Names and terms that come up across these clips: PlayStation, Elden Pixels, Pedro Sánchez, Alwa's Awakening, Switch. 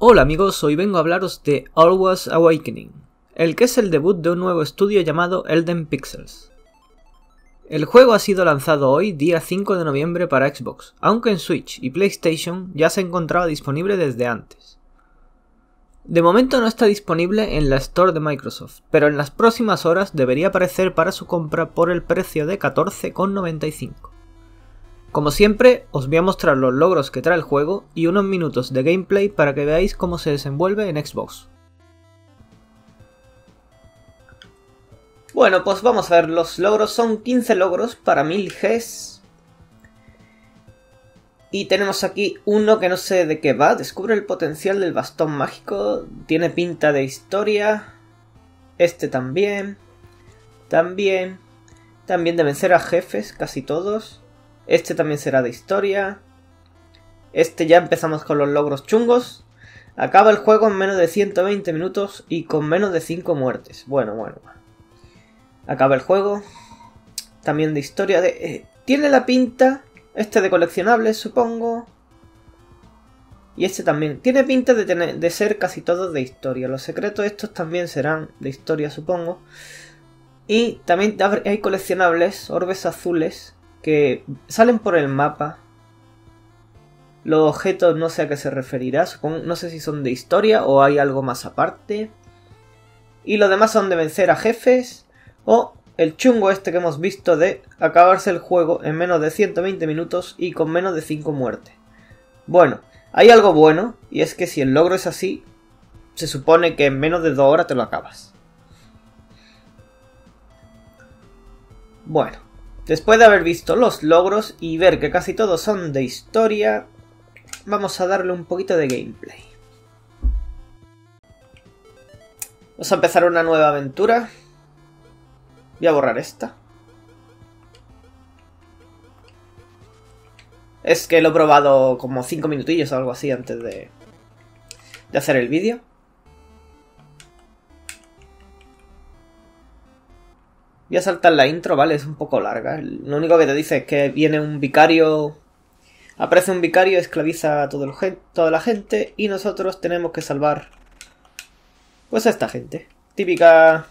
Hola amigos, hoy vengo a hablaros de Alwa's Awakening, el que es el debut de un nuevo estudio llamado Elden Pixels. El juego ha sido lanzado hoy, día 5 de noviembre para Xbox, aunque en Switch y PlayStation ya se encontraba disponible desde antes. De momento no está disponible en la Store de Microsoft, pero en las próximas horas debería aparecer para su compra por el precio de 14,95 €. Como siempre, os voy a mostrar los logros que trae el juego y unos minutos de gameplay para que veáis cómo se desenvuelve en Xbox. Bueno, pues vamos a ver, los logros son 15 logros para 1000 Gs. Y tenemos aquí uno que no sé de qué va, descubre el potencial del bastón mágico, tiene pinta de historia. Este también de vencer a jefes, casi todos. Este también será de historia. Este ya empezamos con los logros chungos. Acaba el juego en menos de 120 minutos y con menos de 5 muertes. Bueno. Acaba el juego. También de historia. Tiene la pinta. Este de coleccionables, supongo. Y este también. Tiene pinta de ser casi todos de historia. Los secretos estos también serán de historia, supongo. Y también hay coleccionables, orbes azules, que salen por el mapa. Los objetos no sé a qué se referirá, supongo, no sé si son de historia o hay algo más aparte. Y los demás son de vencer a jefes o el chungo este que hemos visto de acabarse el juego en menos de 120 minutos y con menos de 5 muertes. Bueno, hay algo bueno y es que si el logro es así, se supone que en menos de 2 horas te lo acabas. Bueno. Después de haber visto los logros y ver que casi todos son de historia, vamos a darle un poquito de gameplay. Vamos a empezar una nueva aventura. Voy a borrar esta. Es que lo he probado como 5 minutillos o algo así antes de hacer el vídeo. Voy a saltar la intro, ¿vale? Es un poco larga. Lo único que te dice es que viene un vicario. Aparece un vicario, esclaviza a toda la gente. Y nosotros tenemos que salvar, pues, a esta gente. Típica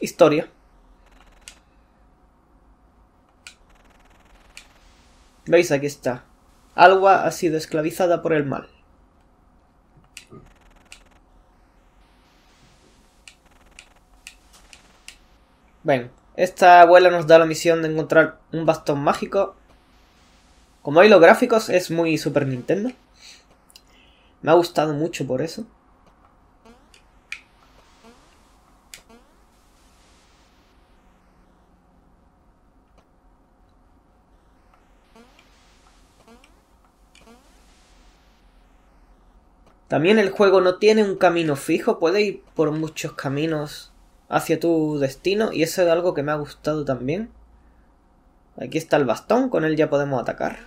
historia. ¿Veis? Aquí está. Alwa ha sido esclavizada por el mal. Bueno, esta abuela nos da la misión de encontrar un bastón mágico. Como veis, los gráficos es muy Super Nintendo. Me ha gustado mucho por eso. También el juego no tiene un camino fijo, puede ir por muchos caminos hacia tu destino, y eso es algo que me ha gustado también. Aquí está el bastón, con él ya podemos atacar.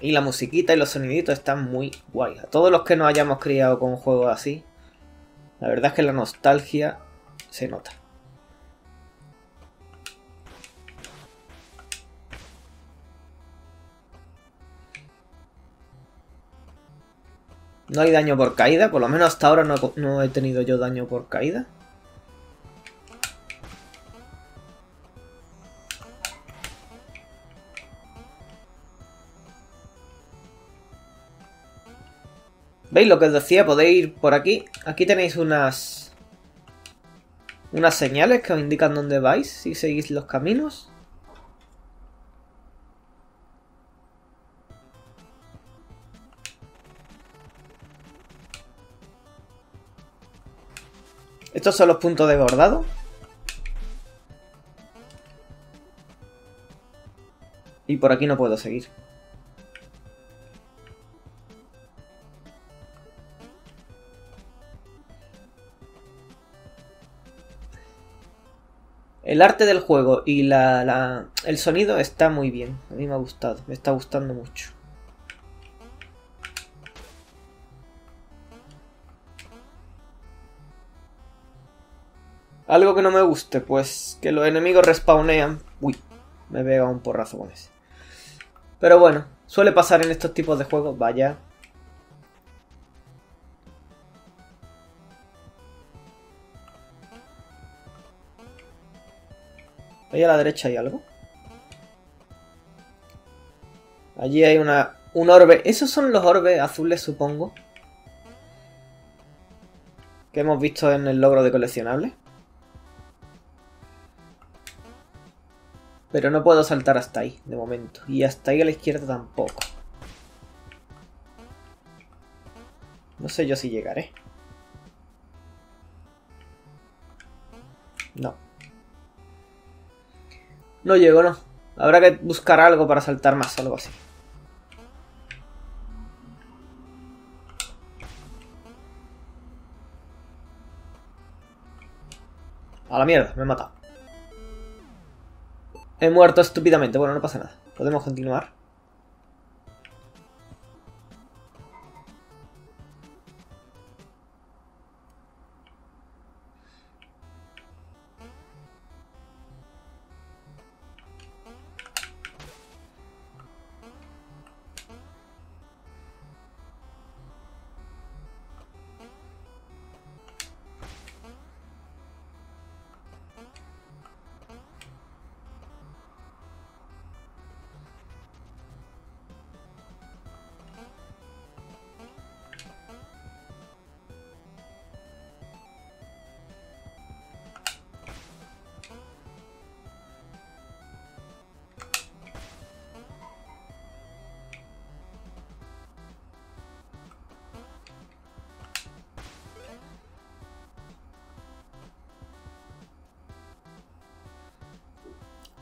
Y la musiquita y los soniditos están muy guay. A todos los que nos hayamos criado con juegos así, la verdad es que la nostalgia se nota. No hay daño por caída, por lo menos hasta ahora no he tenido yo daño por caída. ¿Veis lo que os decía? Podéis ir por aquí. Aquí tenéis unas señales que os indican dónde vais si seguís los caminos. Estos son los puntos de bordado. Y por aquí no puedo seguir. El arte del juego y el sonido está muy bien. A mí me ha gustado, me está gustando mucho. Algo que no me guste, pues que los enemigos respawnean. Uy, me pega un porrazo con ese. Pero bueno, suele pasar en estos tipos de juegos, vaya. Ahí a la derecha hay algo. Allí hay un orbe. Esos son los orbes azules, supongo, que hemos visto en el logro de coleccionables. Pero no puedo saltar hasta ahí, de momento. Y hasta ahí a la izquierda tampoco. No sé yo si llegaré. No. No llego, no. Habrá que buscar algo para saltar más, algo así. A la mierda, me he matado. He muerto estúpidamente. Bueno, no pasa nada. Podemos continuar.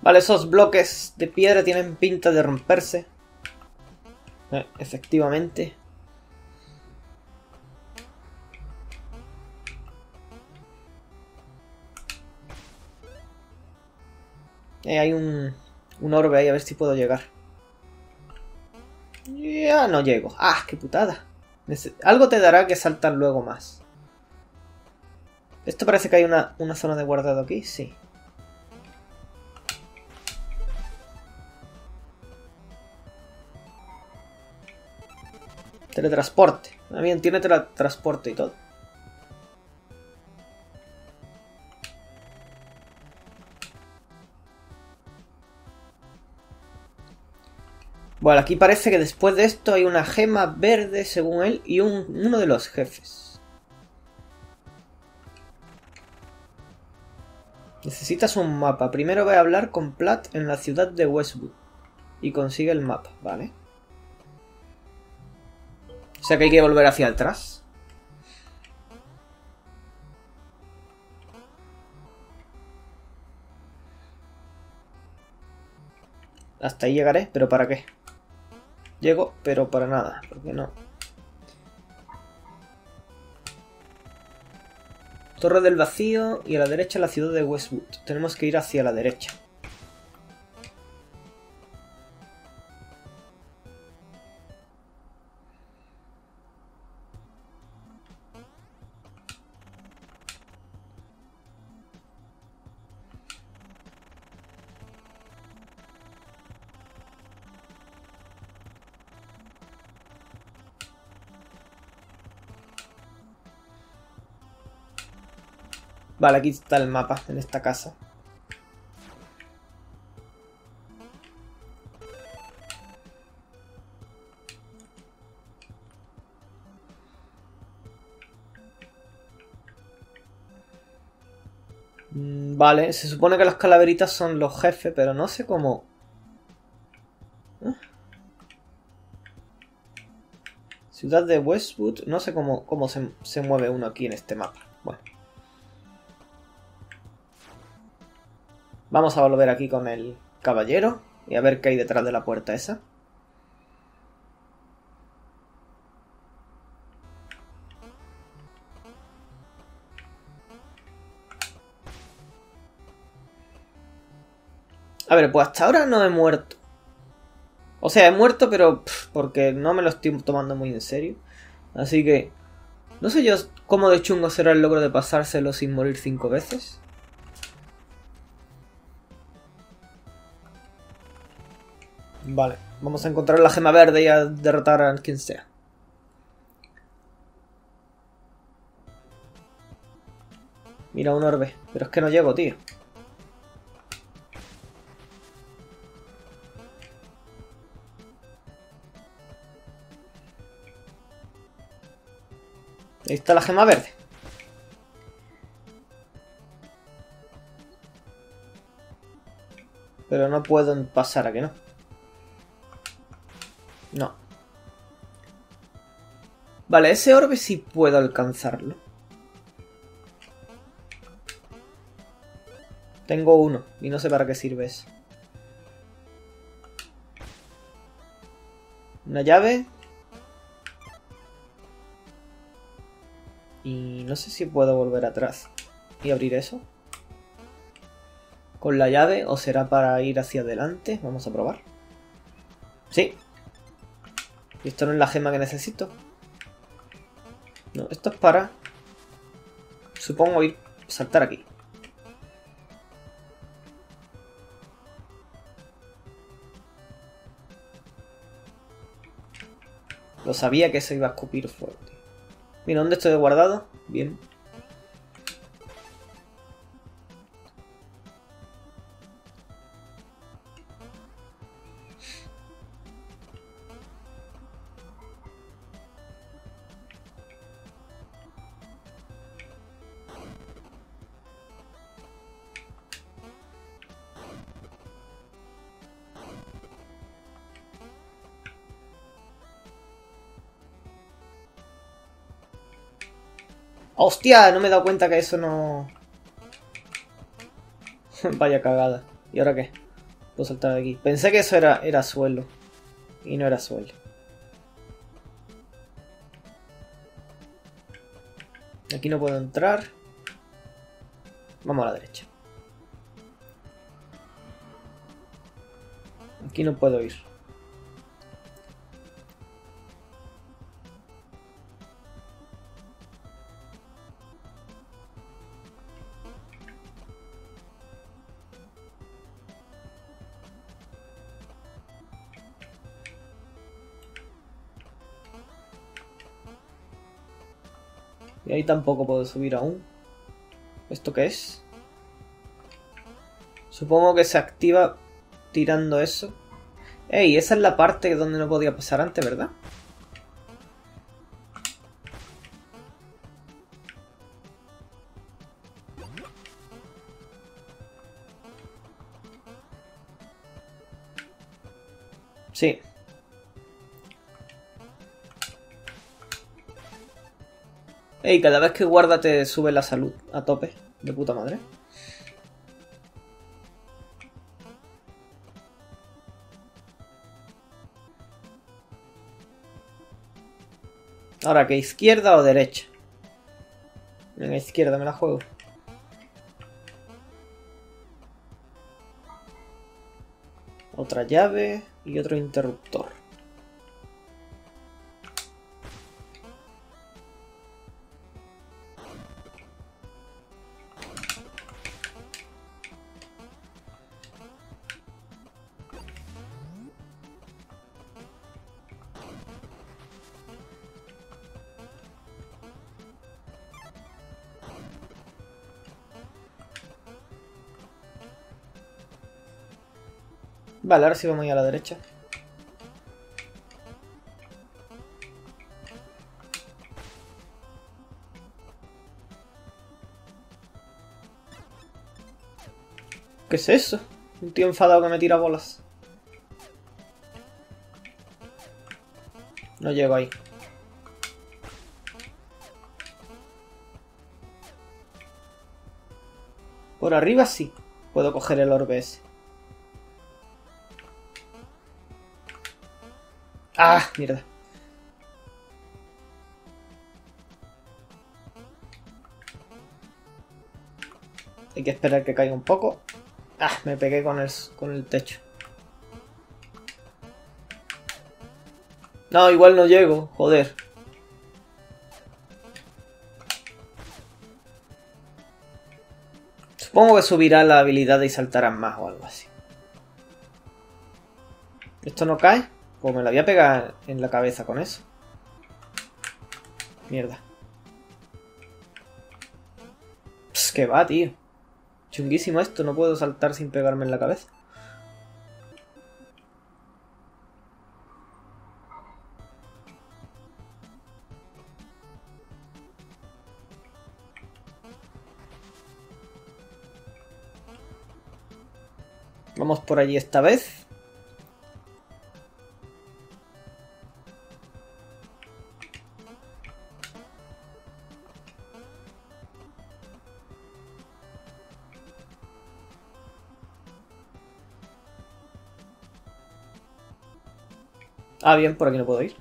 Vale, esos bloques de piedra tienen pinta de romperse. Efectivamente. Hay un orbe ahí, a ver si puedo llegar. Ya no llego. ¡Ah, qué putada! Algo te dará que saltan luego más. Esto parece que hay una zona de guardado aquí, sí. Teletransporte. También tiene teletransporte y todo. Bueno, aquí parece que después de esto hay una gema verde, según él, y uno de los jefes. Necesitas un mapa. Primero voy a hablar con Platt en la ciudad de Westwood. Y consigue el mapa, ¿vale? O sea que hay que volver hacia atrás. Hasta ahí llegaré, pero ¿para qué? Llego, pero para nada, porque no. Torre del Vacío y a la derecha la ciudad de Westwood. Tenemos que ir hacia la derecha. Vale, aquí está el mapa, en esta casa. Vale, se supone que las calaveritas son los jefes, pero no sé cómo... Ciudad de Westwood, no sé cómo se mueve uno aquí en este mapa. Bueno. Vamos a volver aquí con el caballero y a ver qué hay detrás de la puerta esa. A ver, pues hasta ahora no he muerto. O sea, he muerto, pero porque no me lo estoy tomando muy en serio. Así que no sé yo cómo de chungo será el logro de pasárselo sin morir 5 veces. Vale. Vamos a encontrar la gema verde y a derrotar a quien sea. Mira, un orbe. Pero es que no llego, tío. Ahí está la gema verde. Pero no puedo pasar, ¿a que no? No. Vale, ese orbe sí puedo alcanzarlo. Tengo uno y no sé para qué sirve eso. Una llave. Y no sé si puedo volver atrás y abrir eso. Con la llave, o será para ir hacia adelante. Vamos a probar. Sí. Y esto no es la gema que necesito. No, esto es para... supongo ir... saltar aquí. Lo sabía que eso iba a escupir fuerte. Mira, ¿dónde estoy guardado? Bien. ¡Hostia! No me he dado cuenta que eso no... Vaya cagada. ¿Y ahora qué? Puedo saltar de aquí. Pensé que eso era suelo. Y no era suelo. Aquí no puedo entrar. Vamos a la derecha. Aquí no puedo ir. Y ahí tampoco puedo subir aún. ¿Esto qué es? Supongo que se activa tirando eso. ¡Ey! Esa es la parte donde no podía pasar antes, ¿verdad? Sí. Ey, cada vez que guarda te sube la salud a tope, de puta madre. Ahora, ¿qué? ¿Izquierda o derecha? Venga, izquierda, me la juego. Otra llave y otro interruptor. Vale, ahora sí vamos a ir a la derecha. ¿Qué es eso? Un tío enfadado que me tira bolas. No llego ahí. Por arriba sí. Puedo coger el orbe ese. ¡Ah! Mierda. Hay que esperar que caiga un poco. ¡Ah! Me pegué con el techo. No, igual no llego. Joder. Supongo que subirá la habilidad y saltarán más o algo así. ¿Esto no cae? Pues me la voy a pegar en la cabeza con eso. Mierda. Pues que va, tío. Chunguísimo esto, no puedo saltar sin pegarme en la cabeza. Vamos por allí esta vez. Ah, bien, por aquí no puedo ir.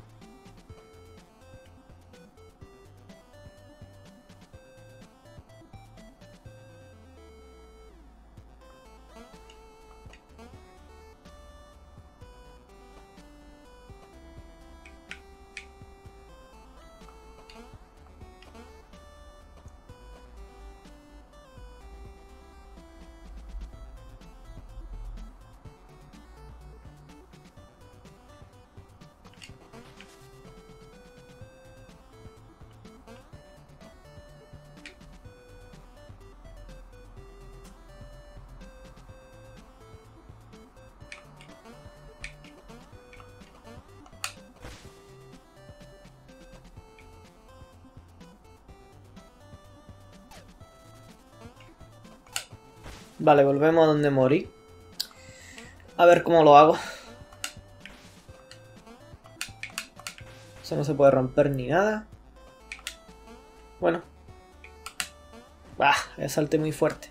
Vale, volvemos a donde morí. A ver cómo lo hago. Eso no se puede romper ni nada. Bueno. Bah, salté muy fuerte.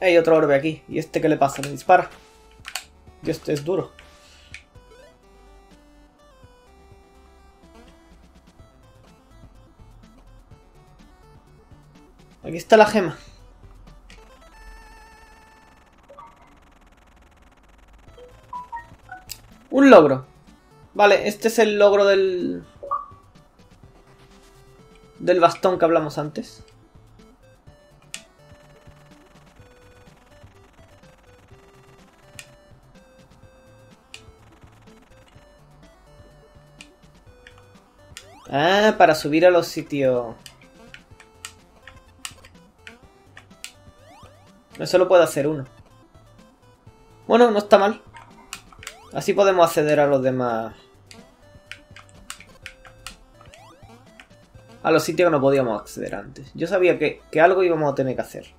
Hay otro orbe aquí. ¿Y este qué le pasa? ¿Le dispara? Dios, este es duro. Aquí está la gema. Un logro. Vale, este es el logro del bastón que hablamos antes. Ah, para subir a los sitios. Eso lo puede hacer uno. Bueno, no está mal. Así podemos acceder a los demás. A los sitios que no podíamos acceder antes. Yo sabía que algo íbamos a tener que hacer.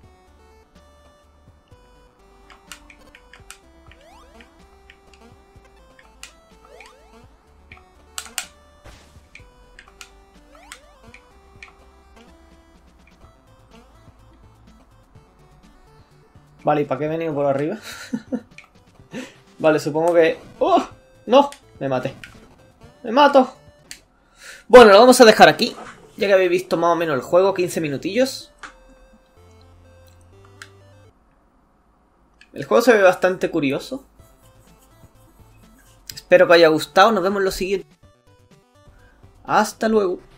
Vale, ¿y para qué he venido por arriba? Vale, supongo que... ¡Oh! ¡No! Me maté. ¡Me mato! Bueno, lo vamos a dejar aquí. Ya que habéis visto más o menos el juego. 15 minutillos. El juego se ve bastante curioso. Espero que os haya gustado. Nos vemos en lo siguiente. Hasta luego.